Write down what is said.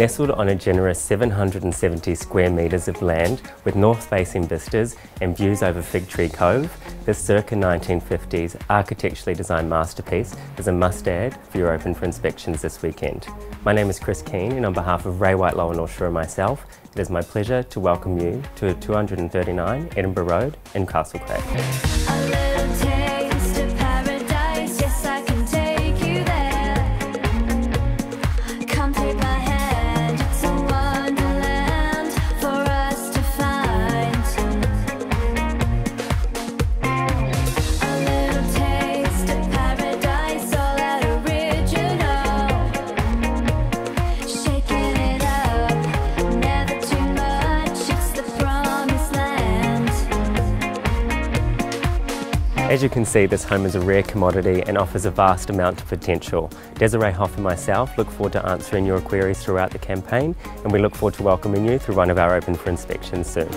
Nestled on a generous 770 square metres of land with north-facing vistas and views over Fig Tree Cove, this circa 1950s architecturally designed masterpiece is a must-add for your open for inspections this weekend. My name is Chris Keane, and on behalf of Ray White Lower North Shore and myself, it is my pleasure to welcome you to 239 Edinburgh Road in Castlecrag. As you can see, this home is a rare commodity and offers a vast amount of potential. Desiree Hoff and myself look forward to answering your queries throughout the campaign, and we look forward to welcoming you through one of our open for inspections soon.